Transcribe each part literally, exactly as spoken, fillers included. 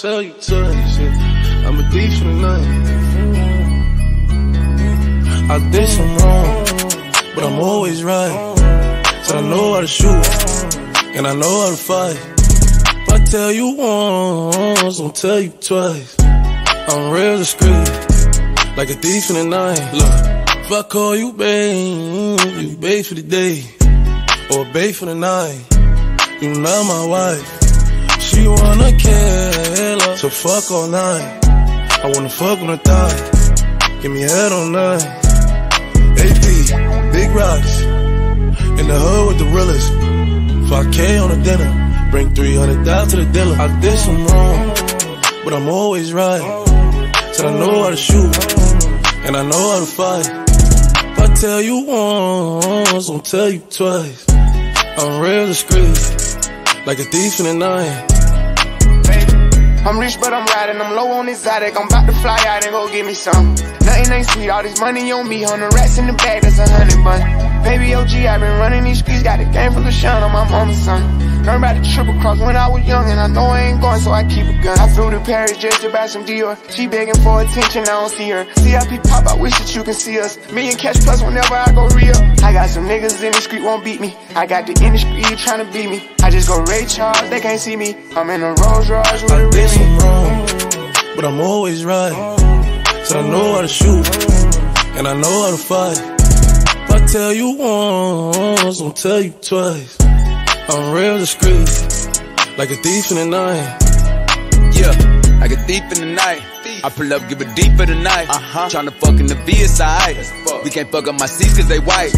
Tell you to that shit. I'm a thief for nothing. I did some wrong, but I'm always right. So I know how to shoot, and I know how to fight. If I tell you once, I'll tell you twice. I'm real discreet, like a thief in the night. Look, if I call you babe, you babe for the day, or babe for the night. You not my wife. She wanna kill her, so fuck all night. I wanna fuck on her thigh, give me head all night. A P, big rocks, in the hood with the realest. five K on a dinner, bring three hundred thousand to the dealer. I did some wrong, but I'm always right. Said I know how to shoot, and I know how to fight. If I tell you once, I'll tell you twice. I'm real discreet, like a thief in the night. I'm rich, but I'm riding, I'm low on exotic. I'm about to fly out and go get me some. Nothing ain't sweet, all this money on me. Hundred rats in the bag, that's a hundred bun. Baby O G, I've been running these streets. Got a game full of shine on my mama's son. Learned about the triple cross when I was young, and I know I ain't going, so I keep a gun. I flew to Paris just to buy some Dior. She begging for attention, I don't see her. C I P pop, I wish that you can see us. Million cash plus whenever I go real. I got some niggas in the street won't beat me. I got the industry trying to beat me. I just go Ray Charles, they can't see me. I'm in a Rolls Royce with a really. I'm wrong, but I'm always right. So I know how to shoot, and I know how to fight. If I tell you once, I'll tell you twice. I'm real discreet, like a thief in the night. Yeah, like a thief in the night. I pull up, give it deep for the night. Uh-huh. Tryna fuck in the V S I. We can't fuck up my seats cause they white.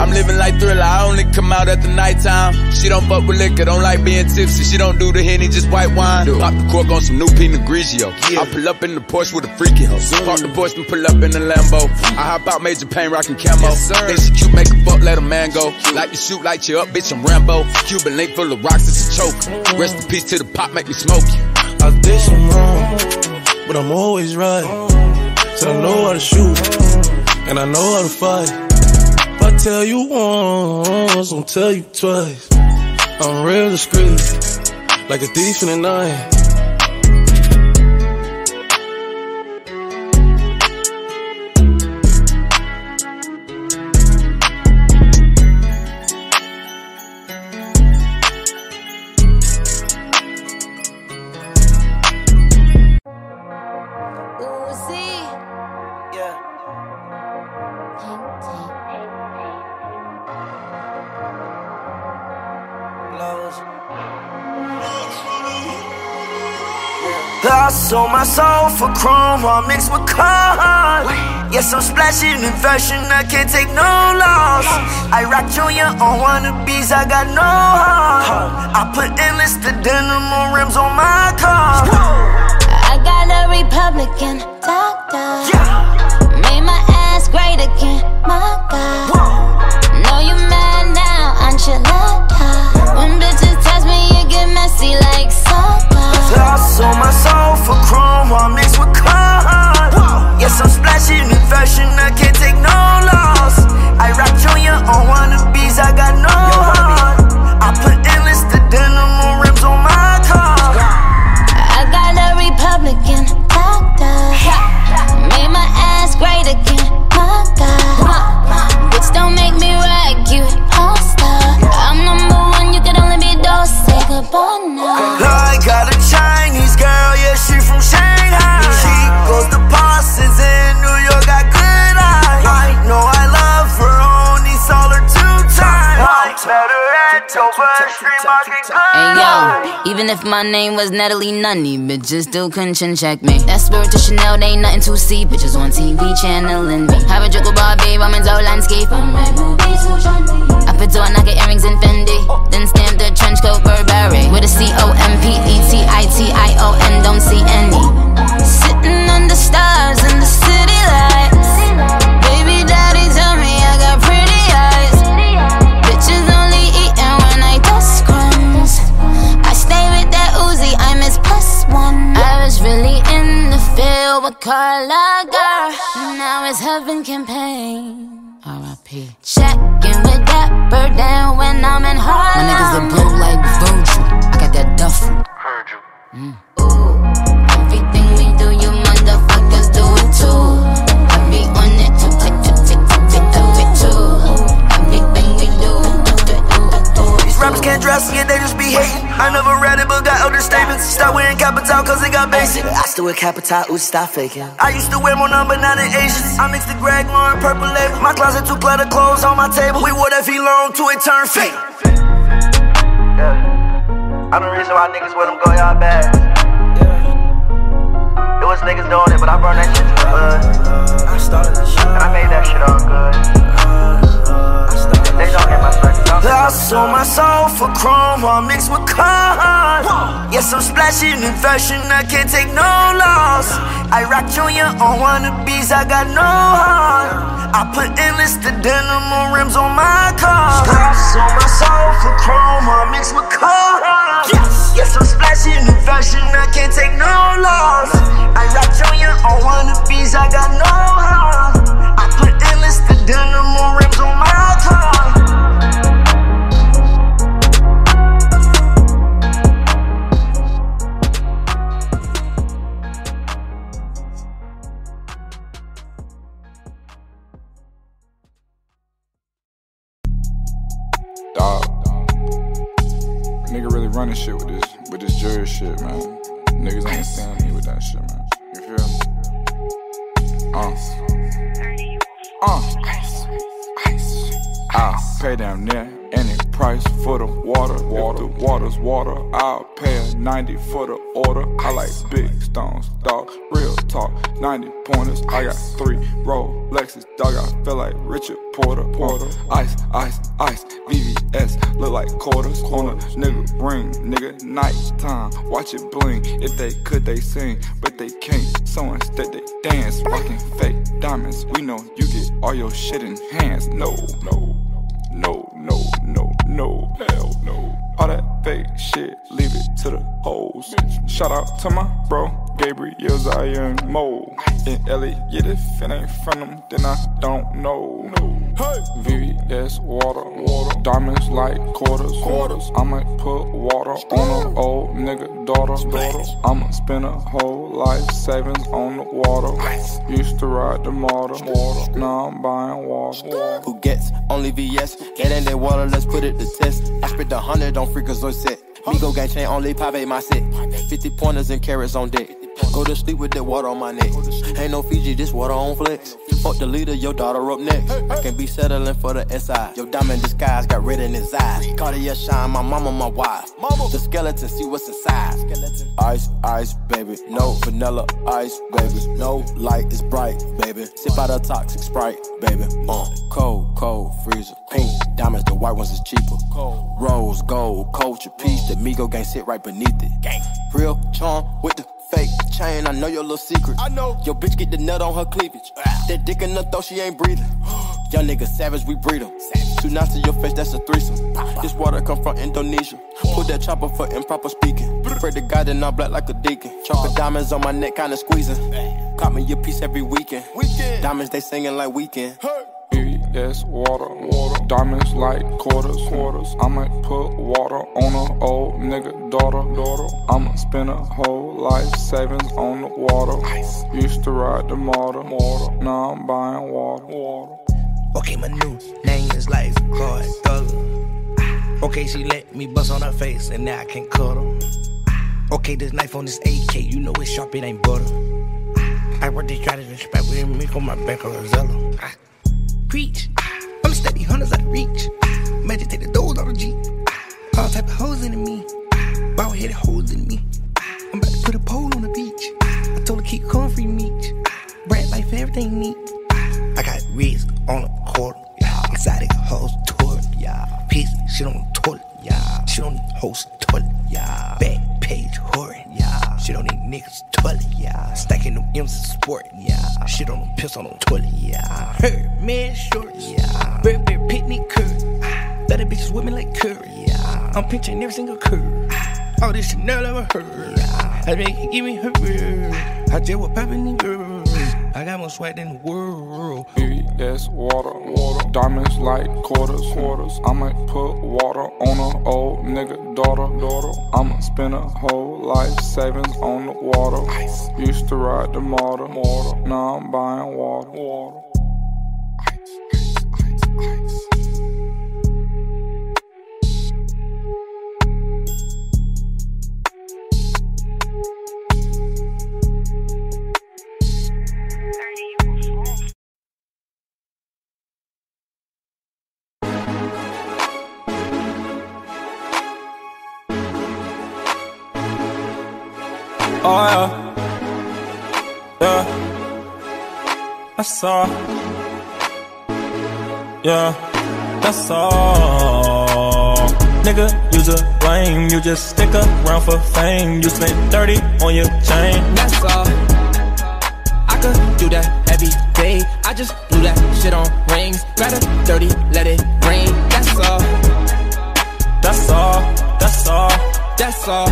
I'm living like Thriller, I only come out at the nighttime. She don't fuck with liquor, don't like being tipsy. She don't do the Henny, just white wine. Pop the cork on some new Pinot Grigio. Yeah. I pull up in the Porsche with a freaky hoe. Park the Porsche and pull up in the Lambo. I hop out, Major Pain, rockin' camo. Yes, then she cute, make a fuck, let a man go. Like you shoot, light you up, bitch, I'm Rambo. Cuban link full of rocks, it's a choke. Rest in peace to the pop, make me smoke you. I did some wrong, but I'm always right. So I know how to shoot, and I know how to fight. If I tell you once, I'll tell you twice. I'm real discreet, like a thief in the night. Sold my soul for chrome, all mixed with cold. Yes, I'm splashing in fashion, I can't take no loss. I rock Junior on wannabes, I got no heart. I put endless to denim on rims on my car. I got a Republican doctor, yeah. Made my ass great again, my God. Whoa. Know you mad now, aren't you locked up? When bitches touch me, you get messy like soap. I sold my soul for chrome, all mixed with cold. Yes, I'm splashing in fashion, I can't take no loss. I rock Junior on wannabes, I got no heart. I put endless to denim on rims on my car. I got a Republican doctor, made my ass great again, my God. Bitch, don't make me rock you, all star. I'm number one, you can only be Dolce Gabbana. I got a Chinese girl, yeah, she from Shanghai. She goes to Parsons in New York, got good eyes. I know I love her, only saw her two times. Met her at Dover Street Market. Hey yo, even if my name was Natalie Nunny, bitches still couldn't chin check me. That spirit to Chanel, they ain't nothing to see. Bitches on T V channeling me. Have a Draco bar, babe, I'm in Dolanski. From my movies to Johnny. I put door, knock at earrings and Fendi. Then stamp the trench coat Burberry. With a C O M P E T I T I O N, don't see any. Sitting under stars in the city lights. Baby daddy tell me I got pretty eyes. Bitches only eating when I dust crumbs. I stay with that Uzi, I miss plus one. I was really in the field with Karl Lagerfeld. far as heaven can paint. R I P Checking with that bird down when I'm in heart. My niggas are blue like Virgil. I got that duffel. Virgil. Mm. Ooh, everything we do, you motherfuckers do it too. I be on it to take, to take, to take, to take too. Everything we do, do it, do it, do it. These rappers can't dress and they just be hating. I never read it, but got understatements. Stop wearing capital cause it got basic. I still wear capital, ooh, stop faking. I used to wear more number, not an Asians. I mixed the Greg Lauren, purple label. My closet, two clutter clothes on my table. We wore that V-long to it turn fake. Yeah. I'm the reason why niggas with them go y'all bad. Yeah. It was niggas doing it, but I burned that shit to the hood. I started the shit. And I made that shit all good. Uh, I started they don't get my circus. I sold my soul for chrome while mixed with cars. Yes, I'm splashing in fashion, I can't take no loss. I rock Junior on wannabes, I got no heart. I put endless to denim on rims on my car. I sold my soul for chrome while mixed with cars. Yes, I'm splashing in fashion, I can't take no loss. I rock Junior on wannabes, I got no heart. I put endless to denim on rims on my car. Running shit with this, with this jury shit, man. Niggas ain't standing me with that shit, man. You feel me? Uh, uh, ice, ice, ice. I'll pay down there any price for the water. Water, if the water's water. I'll pay a ninety for the order. I like big stones, dog. Real talk, ninety pointers. I got three Rolexes, dog. I feel like Richard Porter. Porter, ice, ice, ice. V V S look like quarters. Corner, nigga ring, nigga night time. Watch it bling. If they could, they sing, but they can't. So instead they dance, rocking fake diamonds. We know you get all your shit in hands. No, no, no, no, no, no, hell no. All that fake shit, leave it to the hoes. Shout out to my bro, Gabriel Zion Mo. And Elliot, if it ain't from them, then I don't know. Hey. V V S water, water, diamonds like quarters, quarters. I might put water on an old nigga daughter, daughter. I'ma spend a whole life savings on the water. Used to ride the motor, water. Now I'm buying water. Who gets only V S? It ain't that water, let's put it to test. I spent a hundred on Freakazoid set. Migo gang chain only Pave my set. Fifty pointers and carrots on deck. Go to sleep with that water on my neck. Ain't no Fiji, this water on flex. Fuck the leader, your daughter up next. I can't be settling for the S I. Your diamond disguise got red in his eyes. Cartier shine, my mama, my wife. The skeleton, see what's inside. Ice, ice, baby. No vanilla, ice, baby. No light is bright, baby. Sip out a toxic Sprite, baby. Uh, cold, cold, freezer. Pink diamonds, the white ones is cheaper. Rose, gold, culture, peach. The Migo gang sit right beneath it. Real charm with the fake chain, I know your little secret. I know your bitch get the nut on her cleavage. Ah. That dick in her throat, she ain't breathing. Young nigga savage, we breed him. Two knots to your face, that's a threesome. Bah, bah. This water come from Indonesia. Oh. Put that chopper for improper speaking. Pray to God that I'm black like a deacon. Chocolate oh. diamonds on my neck, kinda squeezing. Bang. Caught me your piece every weekend. weekend. Diamonds, they singing like weekend. Hey. Yes, water, water, diamonds like quarters, quarters. I might put water on an old nigga daughter, daughter. I'ma spend a whole life savings on the water. Used to ride the motor, motor. Now I'm buying water, water. Okay, my new name is Life Card Thugger. Okay, she let me bust on her face and now I can't cut her. Okay, this knife on this A K, you know it's sharp, it ain't butter. I work this try to respect with me on my back on Rosello. Preach, I'm steady hunters out of reach. Magic take the doors out of Jeep. All type of hoes into me. Bald headed hoes in me. I'm about to put a pole on the beach. I told her keep calm for meat. Brand life, everything neat. I got rigs on the quarter. Exotic hoes tour. Piece shit on the toilet. Shit on the hoes toilet. Back page whoring. Shit on these niggas toilet, yeah. Stacking them M's and sport, yeah. Shit on them piss on them toilet, yeah. Her man shorts, yeah. Very bear picnic curve. Let the bitches with me like curry, yeah. I'm pinching every single curve. All this Chanel I've heard, yeah. I make it give me her. I deal with poppin' the girls. I got my most swag in the world. B S water, water, diamonds like quarters, quarters. I might put water on a old nigga daughter, daughter. I'ma spend a whole life savings on the water. Ice. Used to ride the motor, motor. Now I'm buying water, water. Oh yeah, yeah, that's all. Yeah, that's all. Nigga, you's a lame, you just stick around for fame. You spent thirty on your chain, that's all. I could do that every day, I just blew that shit on rings. Grab a thirty, let it rain, that's all. That's all, that's all, that's all.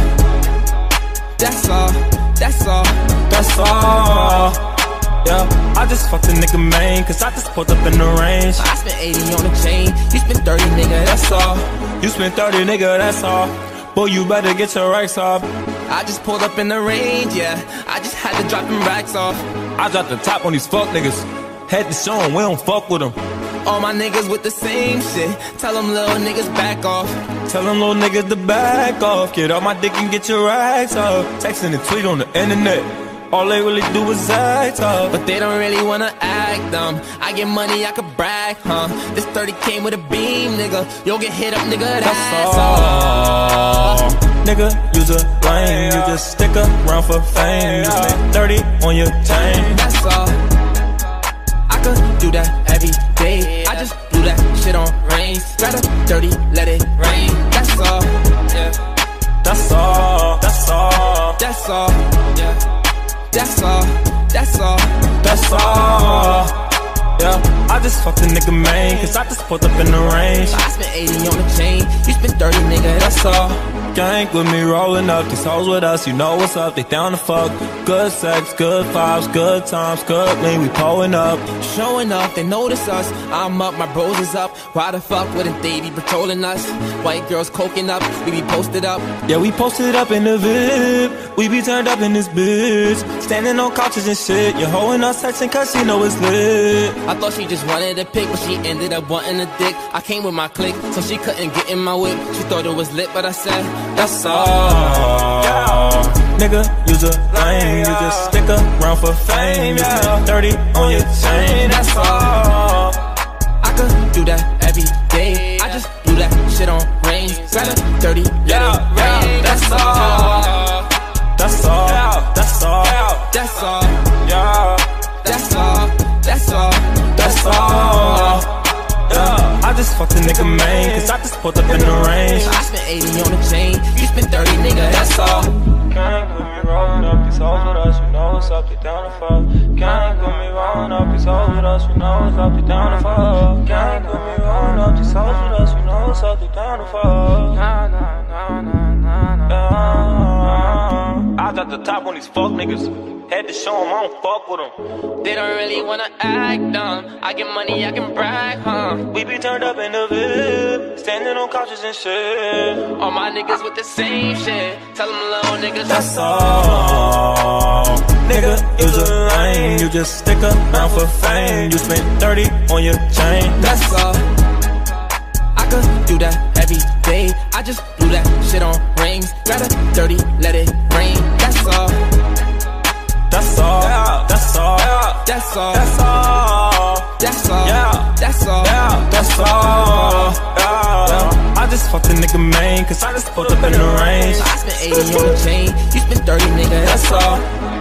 That's all, that's all, that's all. Yeah, I just fucked a nigga main, cause I just pulled up in the range. I spent eighty on the chain, you spent thirty, nigga, that's all. You spent thirty, nigga, that's all. Boy, you better get your racks up. I just pulled up in the range, yeah, I just had to drop them racks off. I dropped the top on these fuck niggas, had to show them we don't fuck with them. All my niggas with the same shit, tell them little niggas back off. Tell them little niggas to back off. Get off my dick and get your racks off. Texting and tweet on the internet, all they really do is act up. But they don't really wanna act dumb. I get money, I could brag, huh. This thirty came with a beam, nigga. You'll get hit up, nigga, that's, that's all. all Nigga, you's a lame, you just stick around for fame. You spend thirty on your chain, that's all. I could do that every day, just blew that shit on rain. Grab a thirty, let it rain. That's all, yeah. That's all, that's all, that's all, yeah. That's all, that's all, that's all. Yeah, I just fucked a nigga main, cause I just pulled up in the range. I spent eighty on the chain, you spent thirty, nigga, that's all. Gang with me rolling up, these hoes with us, you know what's up, they down to fuck. Good sex, good vibes, good times, good lean, we pulling up. Showing up, they notice us, I'm up, my bros is up. Why the fuck wouldn't they be patrolling us? White girls coking up, we be posted up. Yeah, we posted up in the V I P, we be turned up in this bitch. Standing on couches and shit, you're hoeing us texting cause she know it's lit. I thought she just wanted a pic, but she ended up wanting a dick. I came with my clique, so she couldn't get in my whip. She thought it was lit, but I said, that's all, yeah. Nigga, you's a lame, you just stick around for fame. You spend thirty on your chain, that's all. I could do that every day, I just blew that shit on rain. Grab a thirty, yeah, rain, that's all. That's all, that's all, that's all, yeah. That's all, that's all, that's all. Yeah, I just fucked a nigga main, cause I just pulled up in the range. I spent eighty on the chain, you spent thirty, nigga, that's all. Gang with me rollin' up, these hoes with us, you know what's up, they down to fuck. Gang with me rollin' up, these hoes with us, you know what's up, they down to fuck. Gang with me rollin' up, these hoes with us, you know what's up, they down to fuck. Nah, nah, nah, nah, nah, nah, nah, nah. I got the top on these fuck niggas, had to show them I don't fuck with them. They don't really wanna act dumb. I get money, I can brag, huh. We be turned up in the V I P, standing on couches and shit. All my niggas with the same shit, tell them little niggas, that's all. Nigga, you's a lame, you just stick around for fame. You spent thirty on your chain, that's all. I could do that every day, I just blew that shit on rings. Grab a thirty, let it rain, that's all. That's all, yeah. That's all, yeah. That's all, that's all, that's all, yeah. That's all, yeah. That's all, yeah. Yeah. I just fucked a nigga main, cause I just pulled up in the range. I spent eighty on the chain, you spent thirty, nigga, that's all.